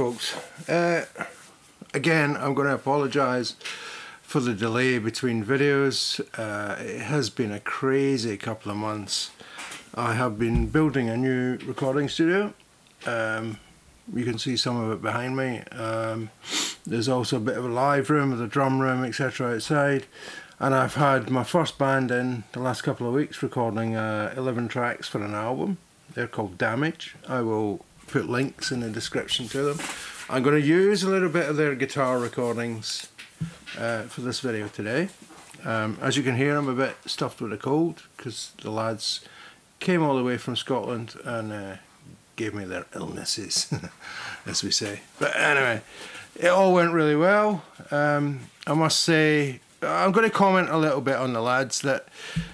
folks, again I'm going to apologize for the delay between videos. It has been a crazy couple of months. I have been building a new recording studio. You can see some of it behind me. There's also a bit of a live room with a drum room, etc. outside, and I've had my first band in the last couple of weeks recording 11 tracks for an album. They're called Damaj. I will put links in the description to them. I'm going to use a little bit of their guitar recordings for this video today. As you can hear, I'm a bit stuffed with a cold because the lads came all the way from Scotland and gave me their illnesses, as we say. But anyway, it all went really well. I must say, I'm going to comment a little bit on the lads that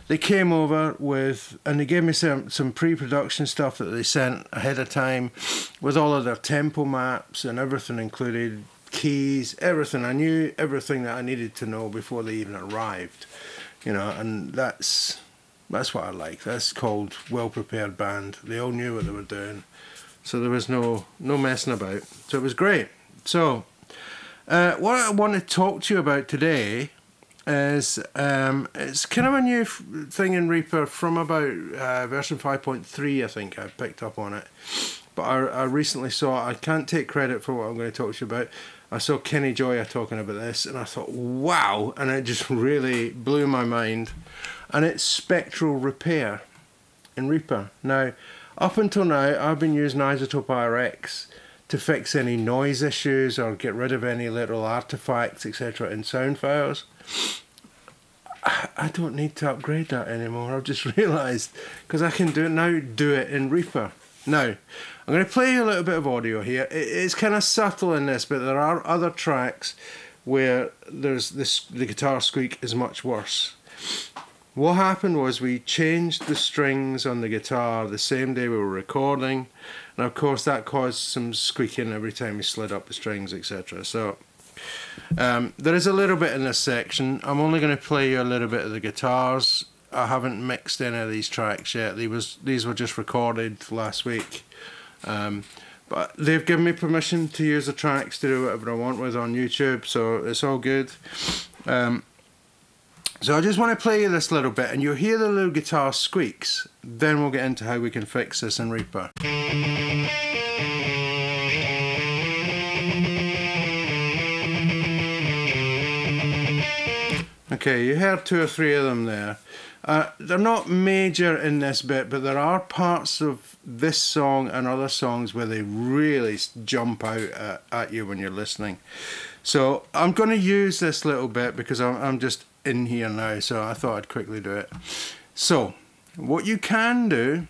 they came over with, and they gave me some pre-production stuff that they sent ahead of time with all of their tempo maps and everything included, keys, everything. I knew everything that I needed to know before they even arrived, you know, and that's what I like. That's called well-prepared band. They all knew what they were doing, so there was no messing about. So it was great. So what I want to talk to you about today is it's kind of a new thing in Reaper from about version 5.3, I think. I picked up on it, but I recently saw, I can't take credit for what I'm going to talk to you about. I saw Kenny Gioia talking about this and I thought, wow, and it just really blew my mind. And it's spectral repair in Reaper. Now, up until now, I've been using Isotope RX to fix any noise issues or get rid of any little artifacts, etc. in sound files. I don't need to upgrade that anymore. I've just realised, because I can do it now, do it in Reaper. Now, I'm going to play you a little bit of audio here. It's kind of subtle in this, but there are other tracks where there's this, the guitar squeak is much worse. What happened was we changed the strings on the guitar the same day we were recording, and of course that caused some squeaking every time we slid up the strings, etc. So there is a little bit in this section. I'm only going to play you a little bit of the guitars. I haven't mixed any of these tracks yet. These were just recorded last week, but they've given me permission to use the tracks to do whatever I want with on YouTube, so it's all good. So I just want to play you this little bit, and you'll hear the little guitar squeaks. Then we'll get into how we can fix this in Reaper. Okay, you heard two or three of them there. They're not major in this bit, but there are parts of this song and other songs where they really jump out at you when you're listening. So I'm going to use this little bit because I'm just in here now, so I thought I'd quickly do it. So what you can do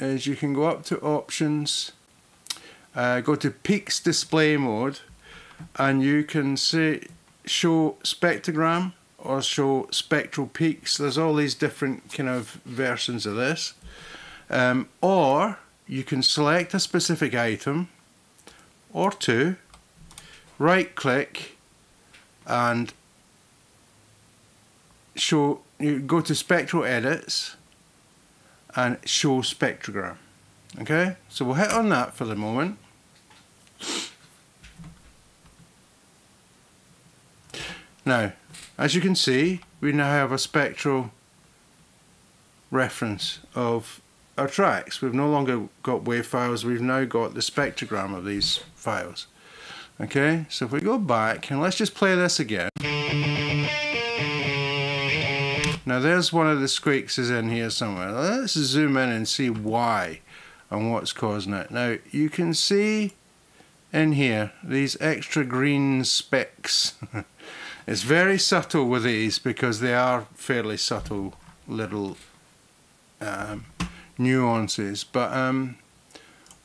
is you can go up to options, go to peaks display mode, and you can say show spectrogram or show spectral peaks. There's all these different kind of versions of this, or you can select a specific item or two, right click, and show. You go to spectral edits and show spectrogram. Okay, so we'll hit on that for the moment. Now, as you can see, we now have a spectral reference of our tracks. We've no longer got wave files, we've now got the spectrogram of these files. Okay, so if we go back and let's just play this again. Now there's one of the squeaks is in here somewhere. Let's zoom in and see why and what's causing it. Now you can see in here these extra green specks. It's very subtle with these because they are fairly subtle little nuances. But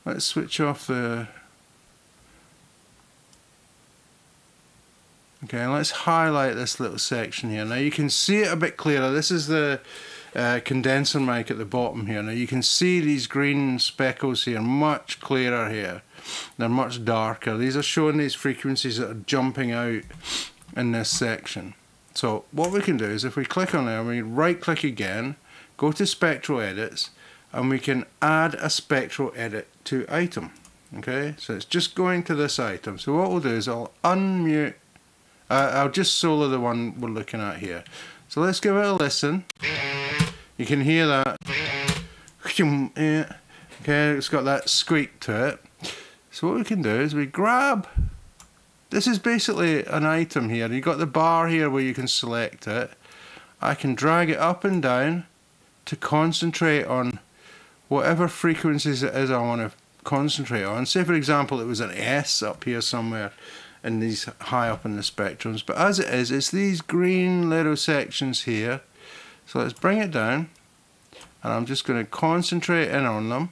let's switch off the... Okay, let's highlight this little section here. Now you can see it a bit clearer. This is the condenser mic at the bottom here. Now you can see these green speckles here much clearer here. They're much darker. These are showing these frequencies that are jumping out in this section. So what we can do is if we click on there, we right click again, go to spectral edits, and we can add a spectral edit to item. Okay, so it's just going to this item. So what we'll do is I'll unmute. I'll just solo the one we're looking at here. So let's give it a listen. You can hear that. Okay, it's got that squeak to it. So what we can do is we grab. This is basically an item here. You've got the bar here where you can select it. I can drag it up and down to concentrate on whatever frequencies it is I want to concentrate on. Say for example it was an S up here somewhere in these high up in the spectrums, but as it is, it's these green little sections here. So let's bring it down and I'm just going to concentrate in on them.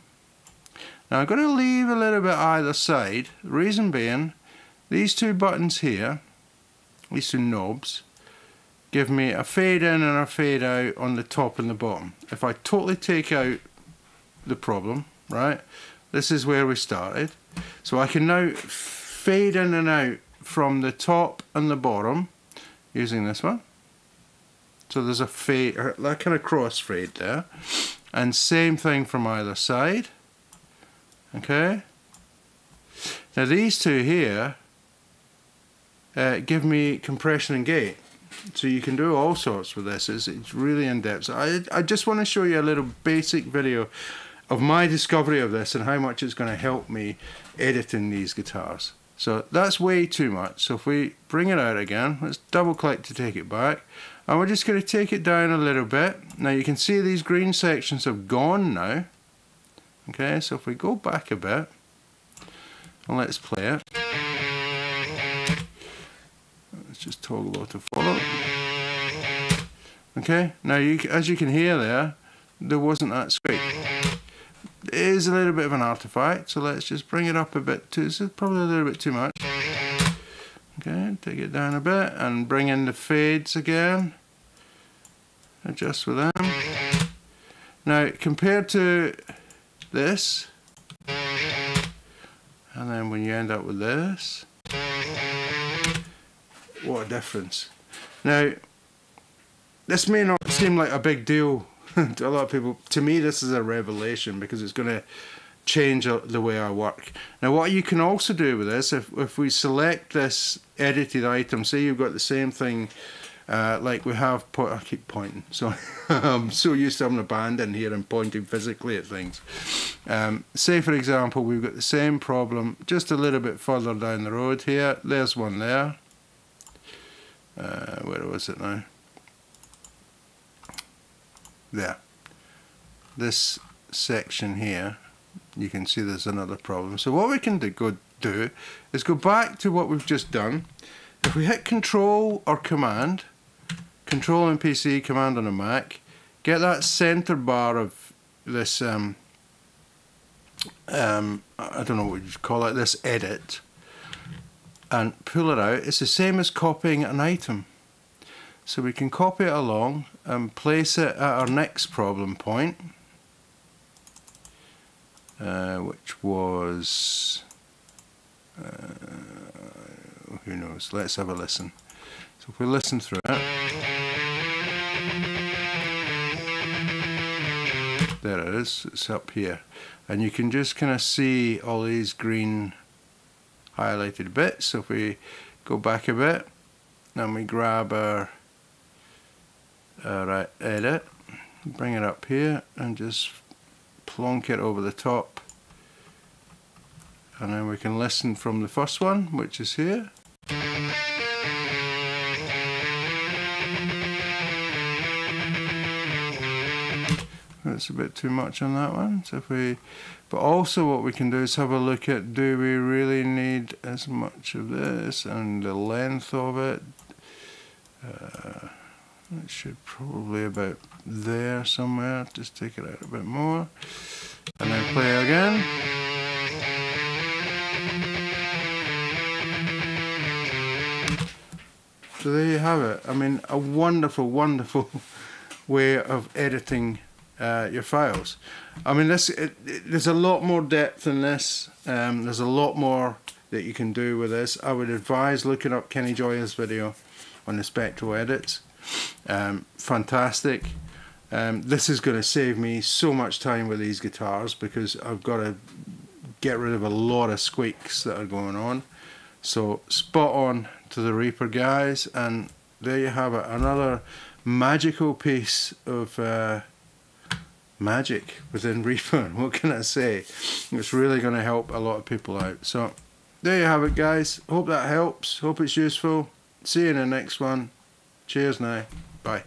Now I'm going to leave a little bit either side, reason being these two buttons here, these two knobs, give me a fade in and a fade out on the top and the bottom. If I totally take out the problem, right, this is where we started. So I can now fade in and out from the top and the bottom using this one. So there's a fade, or that kind of cross fade there. And same thing from either side. Okay. Now these two here give me compression and gate. So you can do all sorts with this. It's really in depth. So I just want to show you a little basic video of my discovery of this and how much it's going to help me editing these guitars. So that's way too much. So if we bring it out again, let's double click to take it back. And we're just going to take it down a little bit. Now you can see these green sections have gone now. Okay, so if we go back a bit and let's play it. Let's just toggle auto follow. Okay, now you, as you can hear there, there wasn't that squeak. It is a little bit of an artifact, so let's just bring it up a bit too. This is probably a little bit too much. Okay, take it down a bit and bring in the fades again. Adjust with them. Now, compared to this, and then when you end up with this, what a difference. Now, this may not seem like a big deal to a lot of people. To me, this is a revelation because it's going to change the way I work. Now, what you can also do with this, if we select this edited item, say you've got the same thing like we have, I keep pointing, so I'm so used to having a band in here and pointing physically at things. Say, for example, we've got the same problem just a little bit further down the road here. There's one there. Where was it now? There. This section here, you can see there's another problem. So what we can do is go back to what we've just done. If we hit Control or Command, Control on PC, Command on a Mac, get that center bar of this, I don't know what you'd call it, this edit, and pull it out. It's the same as copying an item. So we can copy it along and place it at our next problem point, which was, who knows, let's have a listen. So if we listen through it, there it is, it's up here. And you can just kind of see all these green highlighted bits. So if we go back a bit and we grab our edit, bring it up here and just plonk it over the top, and then we can listen from the first one, which is here. That's a bit too much on that one. So if we, but also what we can do is have a look at, do we really need as much of this and the length of it? It should probably about there somewhere. Just take it out a bit more and then play again. So there you have it. I mean, a wonderful, wonderful way of editing your files. I mean, there's a lot more depth in this. There's a lot more that you can do with this. I would advise looking up Kenny Gioia's video on the Spectral edits. Fantastic. This is going to save me so much time with these guitars because I've got to get rid of a lot of squeaks that are going on. So spot on to the Reaper, guys, and there you have it, another magical piece of magic within Reaper. What can I say? It's really going to help a lot of people out. So there you have it, guys. Hope that helps. Hope it's useful. See you in the next one. Cheers now. Bye.